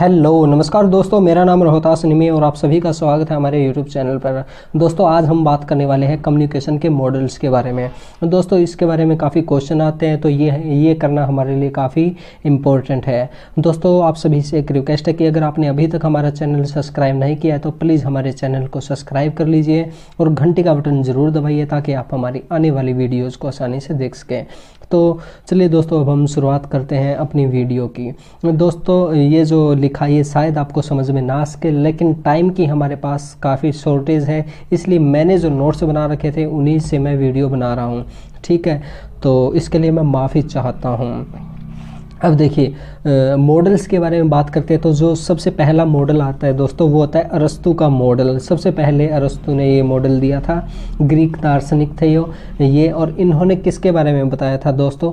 Hello नमस्कार दोस्तों, मेरा नाम रोहतास निमी और आप सभी का स्वागत है हमारे यूट्यूब चैनल पर। दोस्तों आज हम बात करने वाले हैं कम्युनिकेशन के मॉडल्स के बारे में। दोस्तों इसके बारे में काफ़ी क्वेश्चन आते हैं तो ये करना हमारे लिए काफ़ी इम्पोर्टेंट है। दोस्तों आप सभी से एक रिक्वेस्ट है कि अगर आपने अभी तक हमारा चैनल सब्सक्राइब नहीं किया है तो प्लीज़ हमारे चैनल को सब्सक्राइब कर लीजिए और घंटी का बटन ज़रूर दबाइए ताकि आप हमारी आने वाली वीडियोज़ को आसानी से देख सकें। तो चलिए दोस्तों अब हम शुरुआत करते हैं अपनी वीडियो की। दोस्तों ये जो लिखा ये शायद आपको समझ में ना आ सके, लेकिन टाइम की हमारे पास काफ़ी शॉर्टेज है, इसलिए मैंने जो नोट्स बना रखे थे उन्हीं से मैं वीडियो बना रहा हूँ, ठीक है। तो इसके लिए मैं माफ़ी चाहता हूँ। अब देखिए मॉडल्स के बारे में बात करते हैं तो जो सबसे पहला मॉडल आता है दोस्तों वो होता है अरस्तु का मॉडल। सबसे पहले अरस्तु ने ये मॉडल दिया था, ग्रीक दार्शनिक थे ये, और इन्होंने किसके बारे में बताया था दोस्तों,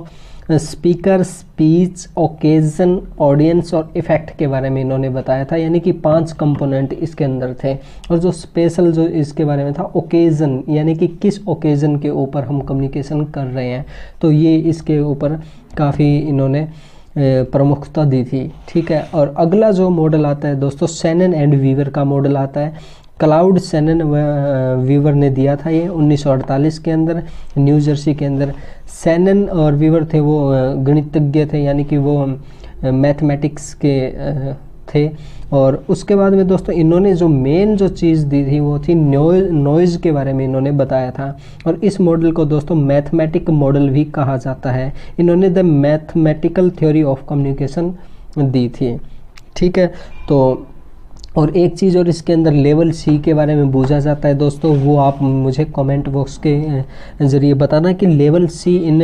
स्पीकर, स्पीच, ओकेजन, ऑडियंस और इफेक्ट के बारे में इन्होंने बताया था। यानी कि 5 कंपोनेंट इसके अंदर थे। और जो स्पेशल जो इसके बारे में था ओकेजन, यानी कि किस ओकेजन के ऊपर हम कम्युनिकेशन कर रहे हैं, तो ये इसके ऊपर काफ़ी इन्होंने प्रमुखता दी थी, ठीक है। और अगला जो मॉडल आता है दोस्तों शैनन एंड वीवर का मॉडल आता है। क्लाउड शैनन वीवर ने दिया था ये 1948 के अंदर न्यू जर्सी के अंदर। शैनन और वीवर थे वो गणितज्ञ थे, यानी कि वो मैथमेटिक्स के थे। और उसके बाद में दोस्तों इन्होंने जो मेन जो चीज़ दी थी वो थी नॉइज़ के बारे में इन्होंने बताया था। और इस मॉडल को दोस्तों मैथमेटिक मॉडल भी कहा जाता है। इन्होंने the mathematical theory of communication दी थी, ठीक है। तो और एक चीज़ और इसके अंदर लेवल सी के बारे में पूछा जाता है दोस्तों, वो आप मुझे कमेंट बॉक्स के ज़रिए बताना कि level C in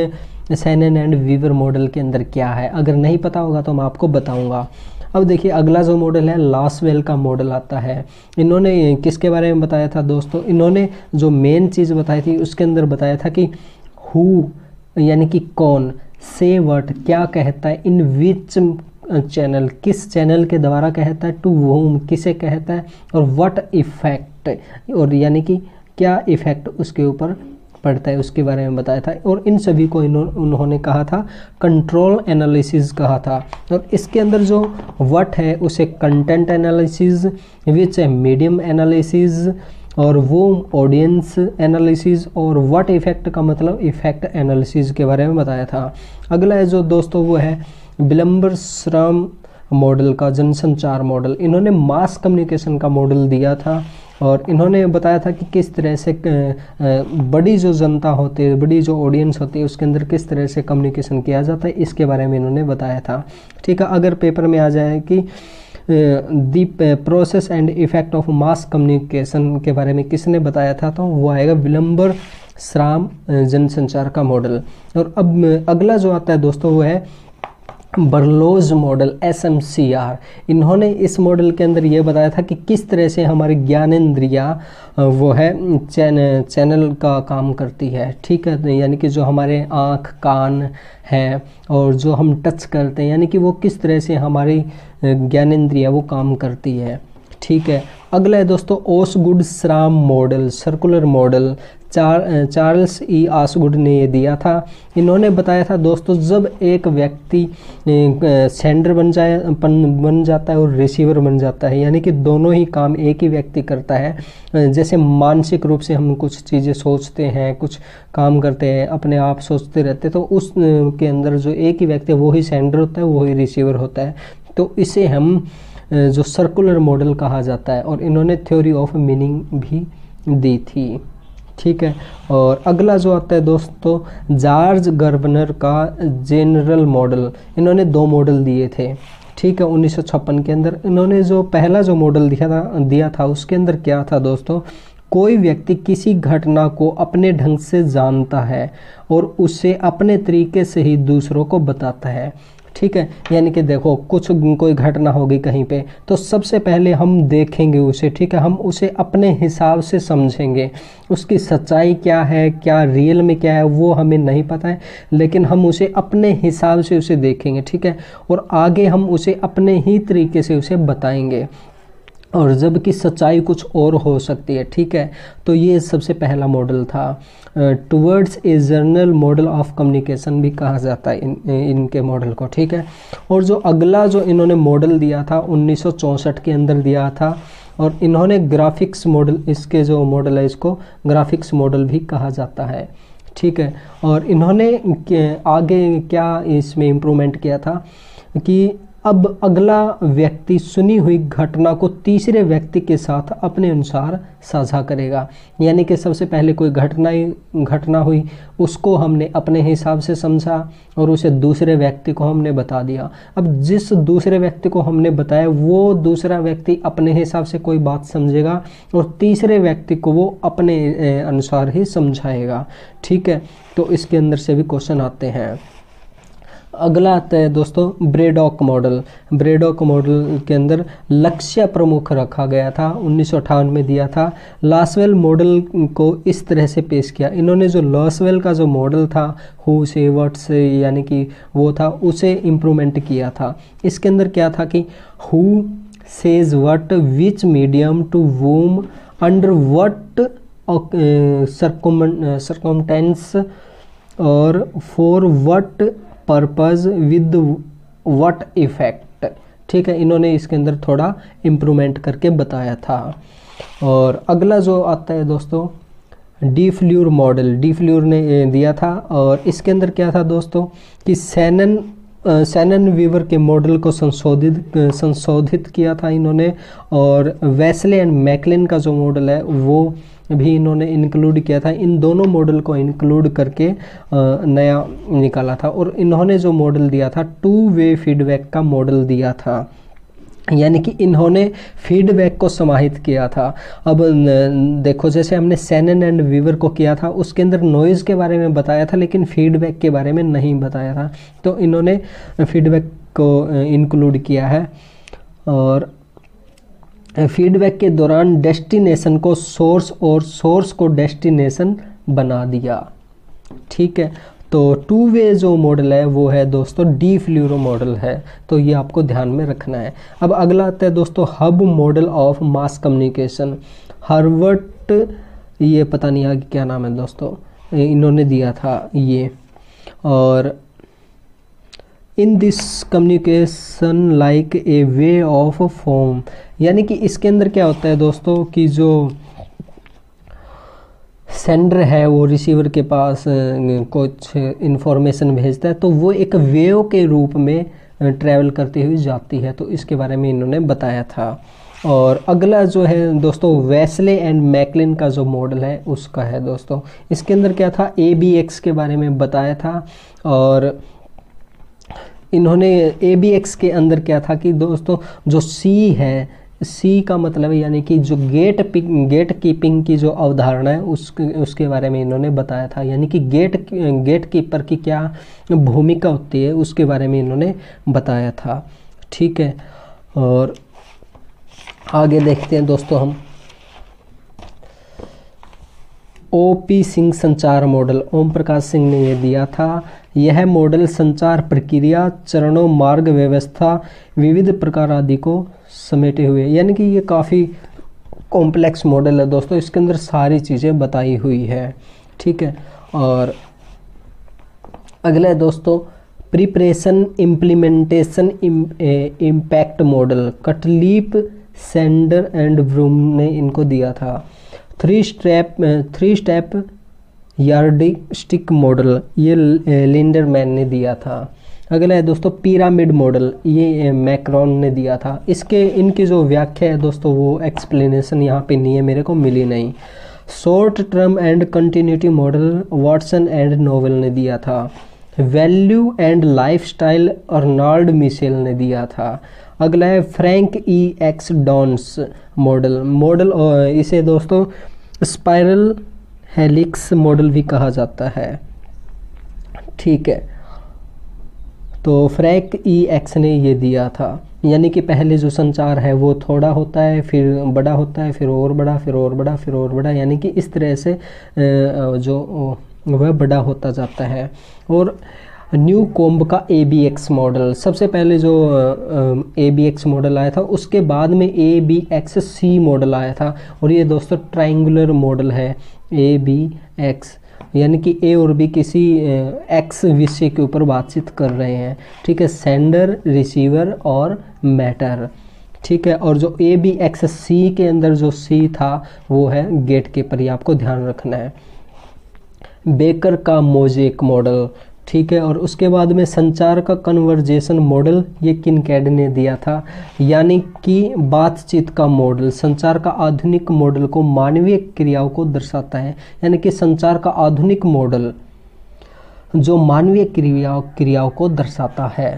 Shannon and Weaver model के अंदर क्या है। अगर नहीं पता होगा तो मैं आपको बताऊंगा। अब देखिए अगला जो मॉडल है लासवेल का मॉडल आता है। इन्होंने किसके बारे में बताया था दोस्तों, इन्होंने जो मेन चीज़ बताई थी उसके अंदर बताया था कि हु यानी कि कौन, से व्हाट क्या कहता है, इन विच चैनल किस चैनल के द्वारा कहता है, टू होम किसे कहता है, और व्हाट इफेक्ट और यानी कि क्या इफेक्ट उसके ऊपर पड़ता है उसके बारे में बताया था। और इन सभी को उन्होंने कहा था कंट्रोल एनालिसिस कहा था। और इसके अंदर जो व्हाट है उसे कंटेंट एनालिसिस, विच है मीडियम एनालिसिस, और वो ऑडियंस एनालिसिस, और व्हाट इफेक्ट का मतलब इफेक्ट एनालिसिस के बारे में बताया था। अगला है जो दोस्तों वो है विलबर श्रैम मॉडल का जनसंचार मॉडल। इन्होंने मास कम्युनिकेशन का मॉडल दिया था और इन्होंने बताया था कि किस तरह से बड़ी जो जनता होती है, बड़ी जो ऑडियंस होती है, उसके अंदर किस तरह से कम्युनिकेशन किया जाता है, इसके बारे में इन्होंने बताया था, ठीक है। अगर पेपर में आ जाए कि the process and effect of mass communication के बारे में किसने बताया था, तो वो आएगा विलबर श्रैम जनसंचार का मॉडल। और अब अगला जो आता है दोस्तों वो है बर्लोज मॉडल SMCR। इन्होंने इस मॉडल के अंदर ये बताया था कि किस तरह से हमारे ज्ञानेंद्रिया वो है चैनल का काम करती है, ठीक है। यानी कि जो हमारे आँख कान है और जो हम टच करते हैं, यानी कि वो किस तरह से हमारी ज्ञानेंद्रिया वो काम करती है, ठीक है। अगला है दोस्तों Osgood Schramm model, circular model. Charles E Osgood ने ये दिया था। इन्होंने बताया था दोस्तों जब एक व्यक्ति सेंडर बन जाता है और रिसीवर बन जाता है, यानी कि दोनों ही काम एक ही व्यक्ति करता है। जैसे मानसिक रूप से हम कुछ चीज़ें सोचते हैं, कुछ काम करते हैं, अपने आप सोचते रहते हैं, तो उस के अंदर जो एक ही व्यक्ति है वो ही सेंडर होता है, वो ही रिसीवर होता है। तो इसे हम जो सर्कुलर मॉडल कहा जाता है। और इन्होंने थ्योरी ऑफ मीनिंग भी दी थी, ठीक है। और अगला जो आता है दोस्तों जॉर्ज गर्बनर का जनरल मॉडल। इन्होंने 2 मॉडल दिए थे, ठीक है, 1956 के अंदर। इन्होंने जो पहला जो मॉडल दिया था उसके अंदर क्या था दोस्तों, कोई व्यक्ति किसी घटना को अपने ढंग से जानता है और उसे अपने तरीके से ही दूसरों को बताता है, ठीक है। यानी कि देखो कोई घटना होगी कहीं पे, तो सबसे पहले हम देखेंगे उसे, ठीक है, हम उसे अपने हिसाब से समझेंगे। उसकी सच्चाई क्या है, क्या रियल में क्या है वो हमें नहीं पता है, लेकिन हम उसे अपने हिसाब से उसे देखेंगे, ठीक है। और आगे हम उसे अपने ही तरीके से उसे बताएंगे। और जबकि सच्चाई कुछ और हो सकती है, ठीक है। तो ये सबसे पहला मॉडल था। Towards a general model of communication भी कहा जाता है इनके मॉडल को, ठीक है। और जो अगला जो इन्होंने मॉडल दिया था 1964 के अंदर दिया था, और इन्होंने ग्राफिक्स मॉडल, इसके जो मॉडल है इसको ग्राफिक्स मॉडल भी कहा जाता है, ठीक है। और इन्होंने आगे क्या इसमें इम्प्रूवमेंट किया था कि अब अगला व्यक्ति सुनी हुई घटना को तीसरे व्यक्ति के साथ अपने अनुसार साझा करेगा, यानी कि सबसे पहले कोई घटना हुई उसको हमने अपने हिसाब से समझा और उसे दूसरे व्यक्ति को हमने बता दिया। अब जिस दूसरे व्यक्ति को हमने बताया वो दूसरा व्यक्ति अपने हिसाब से कोई बात समझेगा और तीसरे व्यक्ति को वो अपने अनुसार ही समझाएगा, ठीक है। तो इसके अंदर से भी क्वेश्चन आते हैं। अगला आता है दोस्तों ब्रेडॉक मॉडल। ब्रेडॉक मॉडल के अंदर लक्ष्य प्रमुख रखा गया था, 1958 में दिया था। लासवेल मॉडल को इस तरह से पेश किया, इन्होंने जो लासवेल का जो मॉडल था हु से व्हाट से, यानी कि वो था, उसे इम्प्रूवमेंट किया था। इसके अंदर क्या था कि who says what, which medium, to whom, under what circumstance, और for what purpose, with what effect, ठीक है। इन्होंने इसके अंदर थोड़ा इम्प्रूवमेंट करके बताया था। और अगला जो आता है दोस्तों डीफ्ल्यूर मॉडल, डीफ्ल्यूर ने दिया था। और इसके अंदर क्या था दोस्तों कि शैनन वीवर के मॉडल को संशोधित किया था इन्होंने, और वेस्ले एंड मैकलीन का जो मॉडल है वो भी इन्होंने इंक्लूड किया था। इन दोनों मॉडल को इंक्लूड करके नया निकाला था। और इन्होंने जो मॉडल दिया था टू वे फीडबैक का मॉडल दिया था, यानी कि इन्होंने फीडबैक को समाहित किया था। अब देखो जैसे हमने शैनन एंड वीवर को किया था उसके अंदर नॉइज़ के बारे में बताया था लेकिन फीडबैक के बारे में नहीं बताया था, तो इन्होंने फीडबैक को इंक्लूड किया है। और फीडबैक के दौरान डेस्टिनेशन को सोर्स और सोर्स को डेस्टिनेशन बना दिया, ठीक है। तो टू वे जो मॉडल है वो है दोस्तों डीफ्ल्यूर मॉडल है, तो ये आपको ध्यान में रखना है। अब अगला आता है दोस्तों hub model of mass communication. Herbert, ये पता नहीं आगे क्या नाम है दोस्तों, इन्होंने दिया था ये। और in this communication like a way of form, यानी कि इसके अंदर क्या होता है दोस्तों कि जो सेंडर है वो रिसीवर के पास कुछ इन्फॉर्मेशन भेजता है तो वो एक वेव के रूप में ट्रैवल करती हुई जाती है, तो इसके बारे में इन्होंने बताया था। और अगला जो है दोस्तों वेस्ले एंड मैकलीन का जो मॉडल है उसका है दोस्तों। इसके अंदर क्या था, ABX के बारे में बताया था। और इन्होंने ABX के अंदर क्या था कि दोस्तों जो C है, C का मतलब यानी कि जो गेट कीपिंग की जो अवधारणा है उसके बारे में इन्होंने बताया था, यानी कि गेट कीपर की क्या भूमिका होती है उसके बारे में इन्होंने बताया था, ठीक है। और आगे देखते हैं दोस्तों हम OP सिंह संचार मॉडल, ओम प्रकाश सिंह ने यह दिया था। यह मॉडल संचार प्रक्रिया, चरणों, मार्ग, व्यवस्था, विविध प्रकार आदि को समेटे हुए, यानी कि ये काफ़ी कॉम्प्लेक्स मॉडल है दोस्तों, इसके अंदर सारी चीज़ें बताई हुई है, ठीक है। और अगला दोस्तों preparation, implementation, impact model, Cutlip, Center and Broom ने इनको दिया था। थ्री स्टेप यार्डस्टिक मॉडल ये लेंडर मैन ने दिया था। अगला है दोस्तों पिरामिड मॉडल, ये मैक्रॉन ने दिया था। इनकी जो व्याख्या है दोस्तों वो एक्सप्लेनेशन यहाँ पे नहीं है, मेरे को मिली नहीं। Short term and continuity model Watson and novel ने दिया था। वैल्यू एंड लाइफस्टाइल अर्नाल्ड ने दिया था। अगला है Frank E X dance model, इसे दोस्तों स्पाइरल हेलिक्स मॉडल भी कहा जाता है, ठीक है। तो फ्रैंक ई एक्स ने ये दिया था, यानी कि पहले जो संचार है वो थोड़ा होता है, फिर बड़ा होता है, फिर और बड़ा, फिर और बड़ा, फिर और बड़ा, यानी कि इस तरह से जो वह बड़ा होता जाता है। और न्यू कोम्ब का ABX मॉडल, सबसे पहले जो ABX मॉडल आया था उसके बाद में ABXC मॉडल आया था। और ये दोस्तों ट्रायंगुलर मॉडल है ABX, यानी कि A और B किसी X विषय के ऊपर बातचीत कर रहे हैं। ठीक है, सेंडर, रिसीवर और मैटर। ठीक है, और जो ABXC के अंदर जो C था वो है गेट के पर, ये आपको ध्यान रखना है। बेकर का मोज़ेक मॉडल, ठीक है, और उसके बाद में संचार का कन्वर्जेशन मॉडल ये किनकेड ने दिया था, यानी कि बातचीत का मॉडल। संचार का आधुनिक मॉडल को मानवीय क्रियाओं को दर्शाता है, यानी कि संचार का आधुनिक मॉडल जो मानवीय क्रियाओं को दर्शाता है।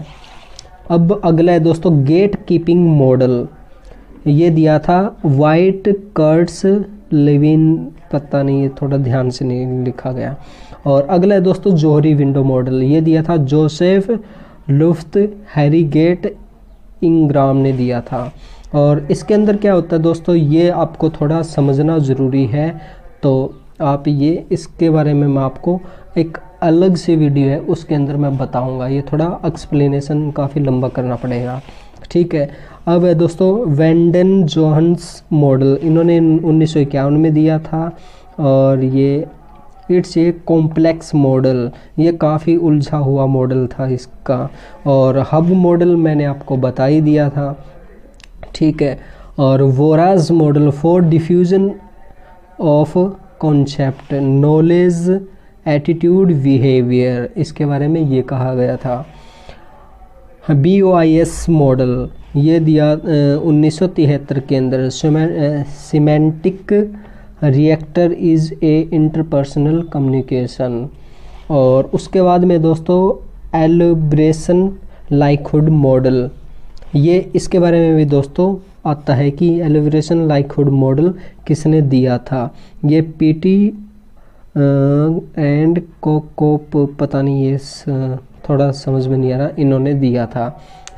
अब अगला है दोस्तों गेट कीपिंग मॉडल, ये दिया था वाइट, कर्ट्स लेविन, पता नहीं, थोड़ा ध्यान से नहीं लिखा गया। और अगला है दोस्तों जोहरी विंडो मॉडल, ये दिया था जोसेफ लुफ्त, हैरी गेट इंग्राम ने दिया था। और इसके अंदर क्या होता है दोस्तों, ये आपको थोड़ा समझना ज़रूरी है, तो आप ये इसके बारे में मैं आपको एक अलग से वीडियो है उसके अंदर मैं बताऊंगा, ये थोड़ा एक्सप्लेनेशन काफ़ी लंबा करना पड़ेगा। ठीक है, अब है दोस्तों वेंडन जोहंस मॉडल, इन्होंने 1951 में दिया था। और ये इट्स ए कॉम्प्लेक्स मॉडल, ये काफ़ी उलझा हुआ मॉडल था इसका। और हब मॉडल मैंने आपको बता ही दिया था। ठीक है, और वोराज़ model for diffusion of concept, knowledge, attitude, behaviour, इसके बारे में ये कहा गया था। BOIS मॉडल ये दिया 1973 के अंदर, semantic reactor is a interpersonal communication. और उसके बाद में दोस्तों एलिब्रेशन लाइकहुड मॉडल, ये इसके बारे में भी दोस्तों आता है कि एलिब्रेशन लाइकहुड मॉडल किसने दिया था। ये PT एंड कोकोप, पता नहीं, ये थोड़ा समझ में नहीं आ रहा, इन्होंने दिया था।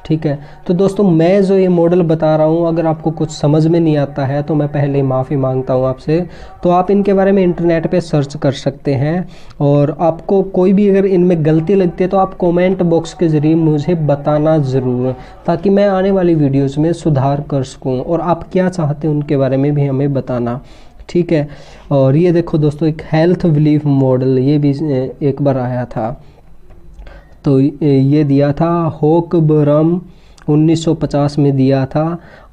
ठीक है, तो दोस्तों मैं जो ये मॉडल बता रहा हूँ, अगर आपको कुछ समझ में नहीं आता है तो मैं पहले माफ़ी मांगता हूँ आपसे। तो आप इनके बारे में इंटरनेट पे सर्च कर सकते हैं, और आपको कोई भी अगर इनमें गलती लगती है तो आप कमेंट बॉक्स के ज़रिए मुझे बताना ज़रूर, ताकि मैं आने वाली वीडियोज़ में सुधार कर सकूँ। और आप क्या चाहते हैं उनके बारे में भी हमें बताना। ठीक है, और ये देखो दोस्तों एक हेल्थ बिलीफ मॉडल, ये भी एक बार आया था, तो ये दिया था होक ब्रम 1950 में दिया था,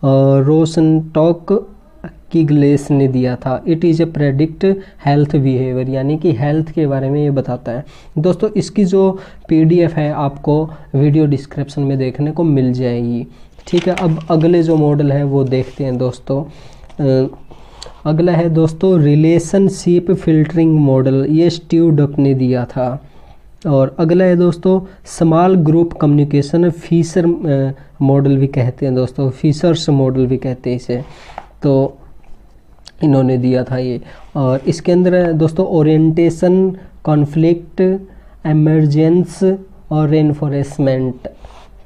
रोशन टॉक की ग्लेस ने दिया था। It is a predict health behaviour, यानी कि हेल्थ के बारे में ये बताता है। दोस्तों इसकी जो PDF है आपको वीडियो डिस्क्रिप्शन में देखने को मिल जाएगी। ठीक है, अब अगले जो मॉडल है वो देखते हैं दोस्तों। अगला है दोस्तों रिलेशनशिप फिल्टरिंग मॉडल, ये स्टीव डक ने दिया था। और अगला है दोस्तों small group communication, Fisher model भी कहते हैं दोस्तों, फिशर्स मॉडल भी कहते हैं इसे, तो इन्होंने दिया था ये। और इसके अंदर है दोस्तों ओरिएंटेशन, कॉन्फ्लिक्ट, एमरजेंस और रेनफोर्समेंट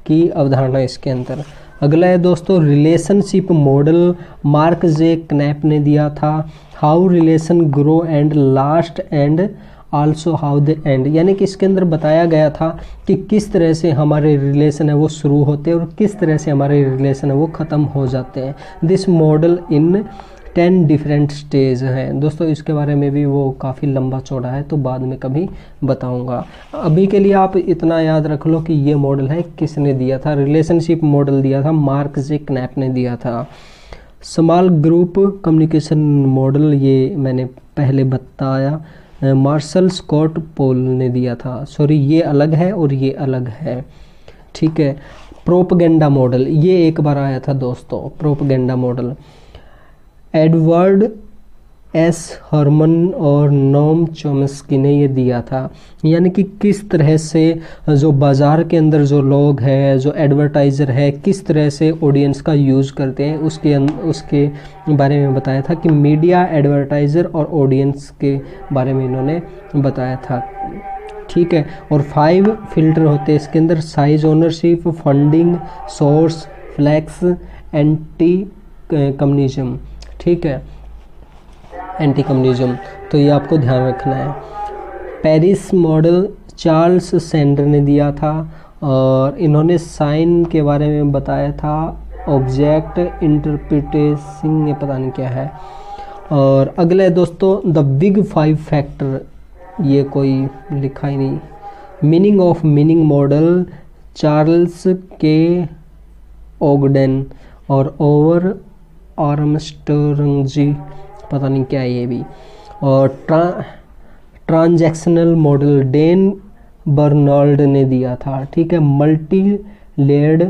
की अवधारणा इसके अंदर। अगला है दोस्तों relationship model, Mark J Knapp ने दिया था, how relation grow and last and also how the end, यानी कि इसके अंदर बताया गया था कि किस तरह से हमारे रिलेशन है वो शुरू होते हैं और किस तरह से हमारे रिलेशन है वो ख़त्म हो जाते हैं। This model in 10 different stage हैं दोस्तों, इसके बारे में भी वो काफ़ी लंबा चौड़ा है, तो बाद में कभी बताऊंगा। अभी के लिए आप इतना याद रख लो कि ये मॉडल है किसने दिया था। रिलेशनशिप मॉडल दिया था मार्क जे क्नैप ने दिया था। स्मॉल ग्रुप कम्युनिकेशन मॉडल ये मैंने पहले बताया, मार्शल स्कॉट पोल ने दिया था। सॉरी, ये अलग है और ये अलग है। ठीक है, प्रोपगेंडा मॉडल ये एक बार आया था दोस्तों, propaganda model. Edward S Herman और नोम चोम्स्की ने ये दिया था, यानी कि किस तरह से जो बाज़ार के अंदर जो लोग हैं, जो एडवर्टाइज़र है, किस तरह से ऑडियंस का यूज़ करते हैं उसके बारे में बताया था, कि मीडिया, एडवर्टाइज़र और ऑडियंस के बारे में इन्होंने बताया था। ठीक है, और 5 फिल्टर होते हैं इसके अंदर, size, ownership, funding, source, flak, anti communism. ठीक है, एंटी कम्युनिज्म, तो ये आपको ध्यान रखना है। पेरिस मॉडल, चार्ल्स सैंडर ने दिया था और इन्होंने साइन के बारे में बताया था, ऑब्जेक्ट इंटरप्रिटेशन ने पता नहीं क्या है। और अगला है दोस्तों द बिग फाइव फैक्टर, ये कोई लिखा ही नहीं। Meaning of meaning model Charles K Ogden और ओवर आर्मस्ट्रांग जी, पता नहीं क्या है ये भी। और ट्रांजैक्शनल मॉडल डेन बर्नाल्ड ने दिया था, ठीक है। मल्टी लेयर्ड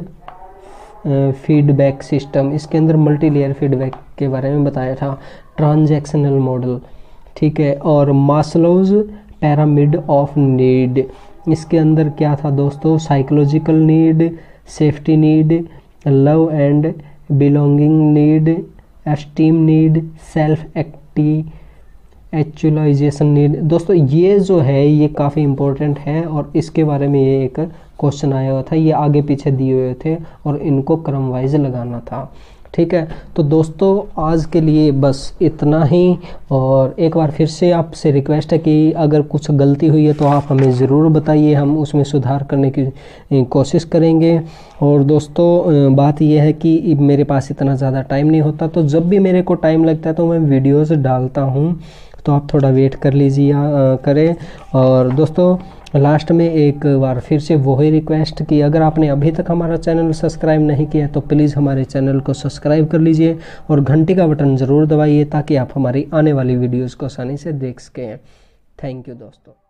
फीडबैक सिस्टम, इसके अंदर मल्टी लेयर फीडबैक के बारे में बताया था, ट्रांजैक्शनल मॉडल, ठीक है। और मास्लोज पैरामिड ऑफ नीड, इसके अंदर क्या था दोस्तों, psychological need, safety need, love and belonging need, esteem need, self actualisation need. दोस्तों ये जो है ये काफ़ी इम्पोर्टेंट है और इसके बारे में ये एक क्वेश्चन आया हुआ था, ये आगे पीछे दिए हुए थे और इनको क्रम वाइज लगाना था, ठीक है। तो दोस्तों आज के लिए बस इतना ही, और एक बार फिर से आपसे रिक्वेस्ट है कि अगर कुछ गलती हुई है तो आप हमें ज़रूर बताइए, हम उसमें सुधार करने की कोशिश करेंगे। और दोस्तों बात यह है कि मेरे पास इतना ज़्यादा टाइम नहीं होता, तो जब भी मेरे को टाइम लगता है तो मैं वीडियोज़ डालता हूँ, तो आप थोड़ा वेट कर लीजिए करें। और दोस्तों लास्ट में एक बार फिर से वही रिक्वेस्ट कि अगर आपने अभी तक हमारा चैनल सब्सक्राइब नहीं किया तो प्लीज़ हमारे चैनल को सब्सक्राइब कर लीजिए और घंटी का बटन ज़रूर दबाइए ताकि आप हमारी आने वाली वीडियोज़ को आसानी से देख सकें। थैंक यू दोस्तों।